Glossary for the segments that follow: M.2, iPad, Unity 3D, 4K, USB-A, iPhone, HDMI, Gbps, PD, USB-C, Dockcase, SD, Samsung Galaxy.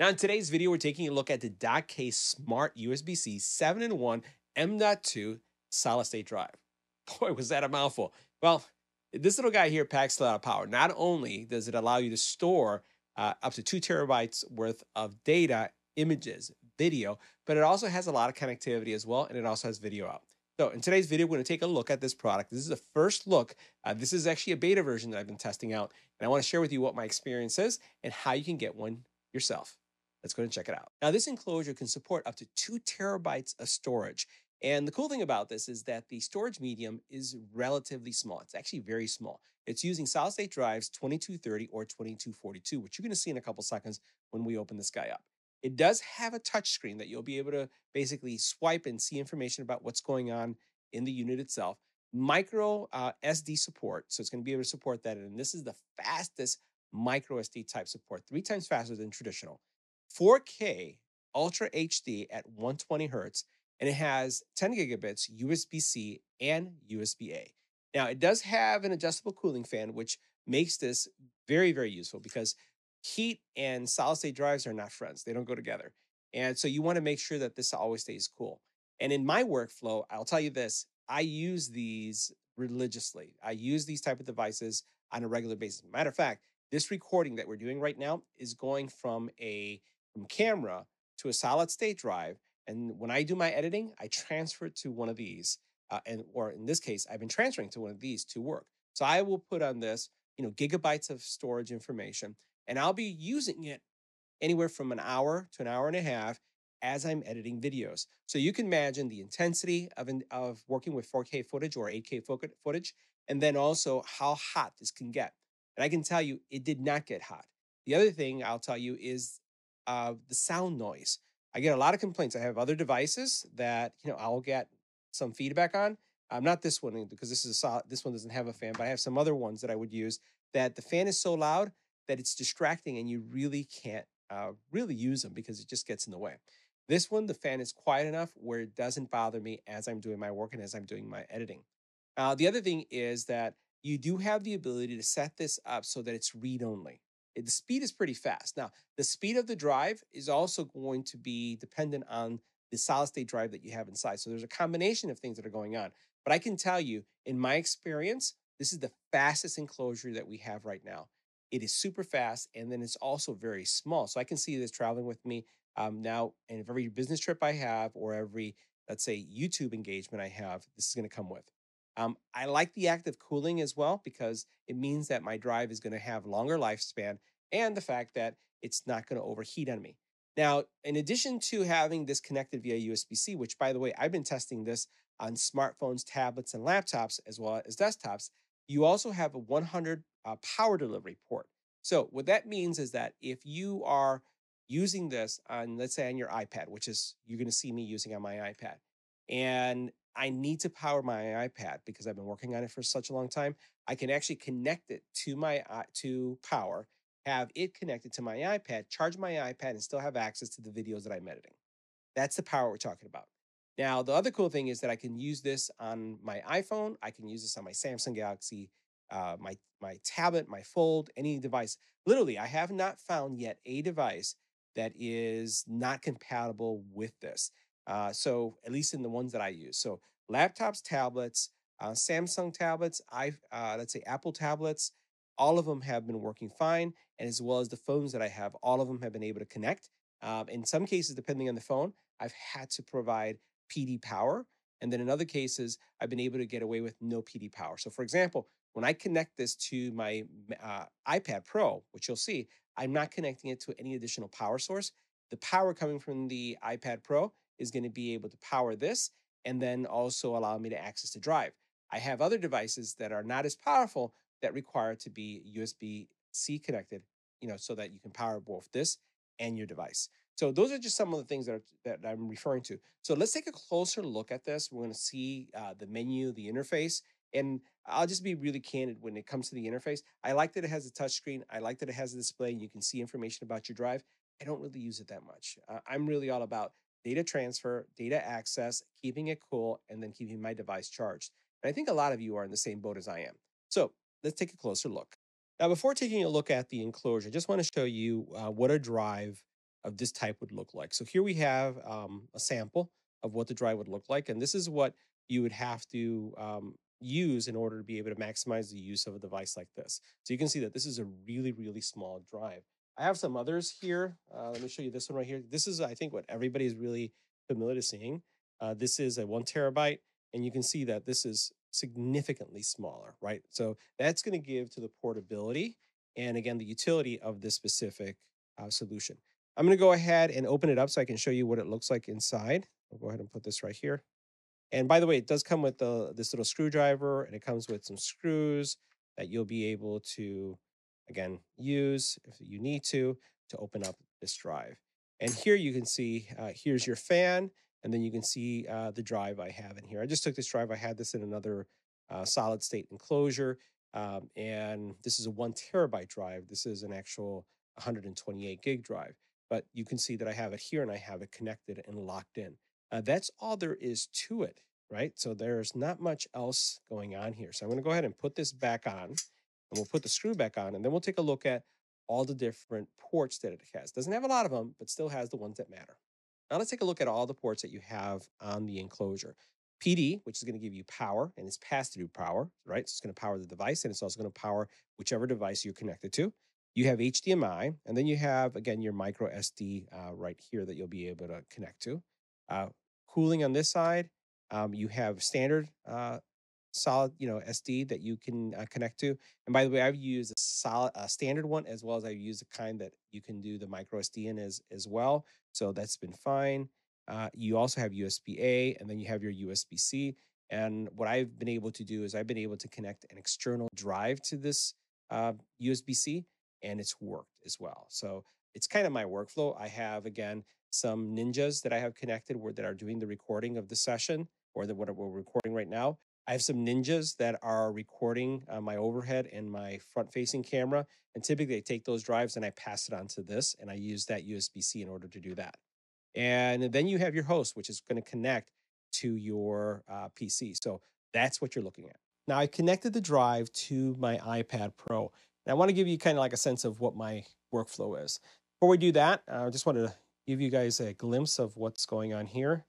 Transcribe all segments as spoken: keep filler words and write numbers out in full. Now in today's video, we're taking a look at the Dockcase Smart U S B-C seven in one M dot two solid state drive. Boy, was that a mouthful. Well, this little guy here packs a lot of power. Not only does it allow you to store uh, up to two terabytes worth of data, images, video, but it also has a lot of connectivity as well, and it also has video out. So in today's video, we're going to take a look at this product. This is a first look. Uh, this is actually a beta version that I've been testing out, and I want to share with you what my experience is and how you can get one yourself. Let's go and check it out. Now, this enclosure can support up to two terabytes of storage. And the cool thing about this is that the storage medium is relatively small. It's actually very small. It's using solid state drives twenty-two thirty or twenty-two forty-two, which you're going to see in a couple seconds when we open this guy up. It does have a touch screen that you'll be able to basically swipe and see information about what's going on in the unit itself. Micro uh, S D support, so it's going to be able to support that. And this is the fastest micro S D type support, three times faster than traditional. four K Ultra H D at one hundred twenty hertz, and it has ten gigabits, U S B-C, and U S B-A. Now, it does have an adjustable cooling fan, which makes this very, very useful because heat and solid-state drives are not friends. They don't go together. And so you want to make sure that this always stays cool. And in my workflow, I'll tell you this, I use these religiously. I use these type of devices on a regular basis. Matter of fact, this recording that we're doing right now is going from a from camera to a solid-state drive. And when I do my editing, I transfer it to one of these. Uh, and or in this case, I've been transferring to one of these to work. So I will put on this, you know, gigabytes of storage information. And I'll be using it anywhere from an hour to an hour and a half as I'm editing videos. So you can imagine the intensity of, an, of working with four K footage or eight K footage, and then also how hot this can get. And I can tell you, it did not get hot. The other thing I'll tell you is uh, the sound noise. I get a lot of complaints. I have other devices that, you know, I'll get some feedback on. Um, not this one, because this is a solid, this one doesn't have a fan, but I have some other ones that I would use that the fan is so loud that it's distracting and you really can't uh, really use them because it just gets in the way. This one, the fan is quiet enough where it doesn't bother me as I'm doing my work and as I'm doing my editing. Uh, the other thing is that you do have the ability to set this up so that it's read-only. The speed is pretty fast. Now, the speed of the drive is also going to be dependent on the solid-state drive that you have inside. So there's a combination of things that are going on. But I can tell you, in my experience, this is the fastest enclosure that we have right now. It is super fast, and then it's also very small. So I can see this traveling with me um, now, and if every business trip I have or every, let's say, YouTube engagement I have, this is going to come with. Um, I like the active cooling as well because it means that my drive is going to have longer lifespan and the fact that it's not going to overheat on me. Now, in addition to having this connected via U S B-C, which, by the way, I've been testing this on smartphones, tablets, and laptops as well as desktops, you also have a one hundred uh, power delivery port. So what that means is that if you are using this on, let's say, on your iPad, which is you're going to see me using on my iPad, and I need to power my iPad because I've been working on it for such a long time, I can actually connect it to my uh, to power, have it connected to my iPad, charge my iPad, and still have access to the videos that I'm editing. That's the power we're talking about. Now, the other cool thing is that I can use this on my iPhone. I can use this on my Samsung Galaxy, uh, my, my tablet, my Fold, any device. Literally, I have not found yet a device that is not compatible with this. Uh, so, at least in the ones that I use. So, laptops, tablets, uh, Samsung tablets, I, uh, let's say Apple tablets, all of them have been working fine. And as well as the phones that I have, all of them have been able to connect. Um, in some cases, depending on the phone, I've had to provide P D power. And then in other cases, I've been able to get away with no P D power. So for example, when I connect this to my uh, iPad Pro, which you'll see, I'm not connecting it to any additional power source. The power coming from the iPad Pro is going to be able to power this and then also allow me to access the drive. I have other devices that are not as powerful that require to be U S B-C connected, you know, so that you can power both this and your device. So those are just some of the things that, are, that I'm referring to. So let's take a closer look at this. We're going to see uh, the menu, the interface, and I'll just be really candid when it comes to the interface. I like that it has a touchscreen. I like that it has a display and you can see information about your drive. I don't really use it that much. Uh, I'm really all about data transfer, data access, keeping it cool, and then keeping my device charged. And I think a lot of you are in the same boat as I am. So let's take a closer look. Now, before taking a look at the enclosure, I just want to show you uh, what a drive of this type would look like. So here we have um, a sample of what the drive would look like, and this is what you would have to um, use in order to be able to maximize the use of a device like this. So you can see that this is a really, really small drive. I have some others here. Uh, let me show you this one right here. This is, I think, what everybody is really familiar to seeing. Uh, this is a one terabyte, and you can see that this is significantly smaller, right? So that's going to give to the portability and, again, the utility of this specific uh, solution. I'm going to go ahead and open it up so I can show you what it looks like inside. I'll go ahead and put this right here. And by the way, it does come with the, this little screwdriver, and it comes with some screws that you'll be able to, again, use if you need to, to open up this drive. And here you can see, uh, here's your fan, and then you can see uh, the drive I have in here. I just took this drive. I had this in another uh, solid state enclosure, um, and this is a one terabyte drive. This is an actual one hundred twenty-eight gig drive, but you can see that I have it here, and I have it connected and locked in. Uh, that's all there is to it, right? So there's not much else going on here. So I'm going to go ahead and put this back on, and we'll put the screw back on, and then we'll take a look at all the different ports that it has. Doesn't have a lot of them, but still has the ones that matter. Now let's take a look at all the ports that you have on the enclosure. P D, which is going to give you power, and it's pass-through power, right? So it's going to power the device, and it's also going to power whichever device you're connected to. You have H D M I, and then you have, again, your micro S D uh, right here that you'll be able to connect to. Uh, cooling on this side, um, you have standard uh, solid, you know, S D that you can uh, connect to. And by the way, I've used a solid uh, standard one, as well as I've used the kind that you can do the micro S D in as as well. So that's been fine. Uh, you also have U S B A, and then you have your U S B C. And what I've been able to do is I've been able to connect an external drive to this uh, U S B C, and it's worked as well. So it's kind of my workflow. I have, again, some ninjas that I have connected where that are doing the recording of the session, or the, what we're recording right now. I have some ninjas that are recording uh, my overhead and my front-facing camera, and typically I take those drives and I pass it onto this, and I use that U S B C in order to do that. And then you have your host, which is going to connect to your uh, P C. So that's what you're looking at. Now, I connected the drive to my iPad Pro, and I want to give you kind of like a sense of what my workflow is. Before we do that, I just wanted to give you guys a glimpse of what's going on here.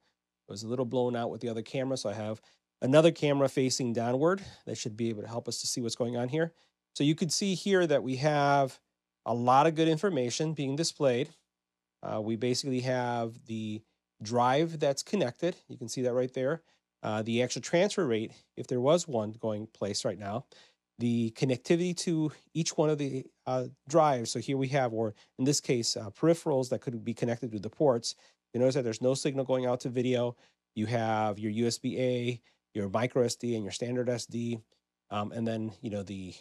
It was a little blown out with the other camera, so I have another camera facing downward that should be able to help us to see what's going on here. So you could see here that we have a lot of good information being displayed. Uh, we basically have the drive that's connected. You can see that right there. Uh, the actual transfer rate, if there was one going place right now. The connectivity to each one of the uh, drives. So here we have, or in this case, uh, peripherals that could be connected to the ports. You notice that there's no signal going out to video. You have your U S B A, your micro S D, and your standard S D, um, and then you know the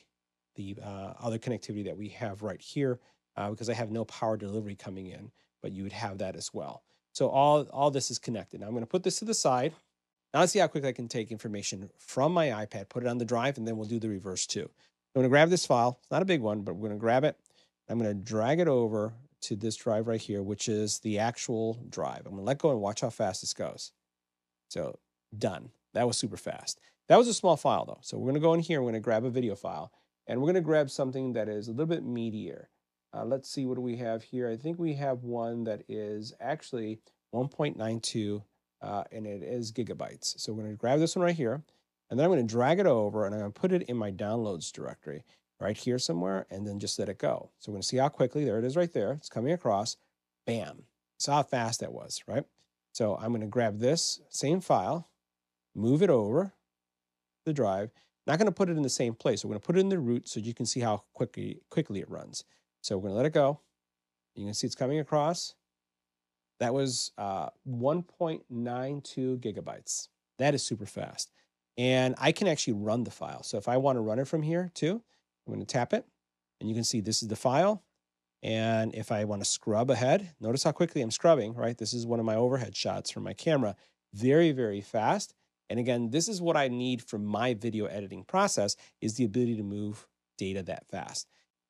the uh, other connectivity that we have right here, uh, because I have no power delivery coming in, but you would have that as well. So all all this is connected. Now I'm going to put this to the side. Now let's see how quickly I can take information from my iPad, put it on the drive, and then we'll do the reverse too. I'm going to grab this file. It's not a big one, but we're going to grab it. I'm going to drag it over to this drive right here, which is the actual drive. I'm going to let go and watch how fast this goes. So done. That was super fast. That was a small file though. So we're going to go in here. We're going to grab a video file, and we're going to grab something that is a little bit meatier. Uh, let's see, what do we have here? I think we have one that is actually one point nine two. Uh, and it is gigabytes. So we're going to grab this one right here, and then I'm going to drag it over, and I'm going to put it in my downloads directory right here somewhere, and then just let it go. So we're going to see how quickly, there it is right there. It's coming across. Bam. Saw how fast that was, right? So I'm going to grab this same file, move it over the drive. Not going to put it in the same place. We're going to put it in the root so you can see how quickly, quickly it runs. So we're going to let it go. You can see it's coming across. That was uh, one point nine two gigabytes. That is super fast. And I can actually run the file. So if I want to run it from here too, I'm going to tap it, and you can see this is the file. And if I want to scrub ahead, notice how quickly I'm scrubbing, right? This is one of my overhead shots from my camera. Very, very fast. And again, this is what I need from my video editing process, is the ability to move data that fast.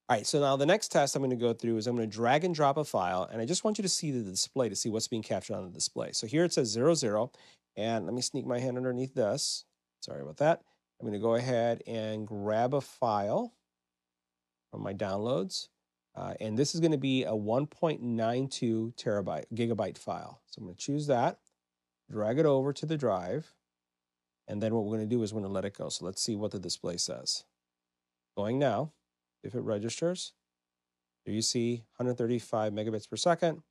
All right, so now the next test I'm going to go through is I'm going to drag and drop a file, and I just want you to see the display, to see what's being captured on the display. So here it says zero zero, and let me sneak my hand underneath this. Sorry about that. I'm going to go ahead and grab a file from my downloads. Uh, and this is going to be a one point nine two terabyte gigabyte file. So I'm going to choose that, drag it over to the drive, and then what we're going to do is we're going to let it go. So let's see what the display says. Going now, if it registers, there you see one hundred thirty-five megabits per second.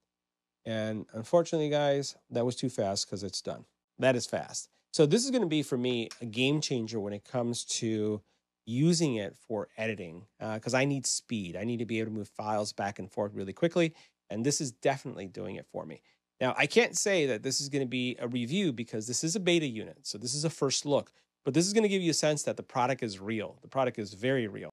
And unfortunately, guys, that was too fast because it's done. That is fast. So this is going to be, for me, a game changer when it comes to using it for editing, because uh, I need speed. I need to be able to move files back and forth really quickly, and this is definitely doing it for me. Now, I can't say that this is going to be a review because this is a beta unit, so this is a first look, but this is going to give you a sense that the product is real. The product is very real.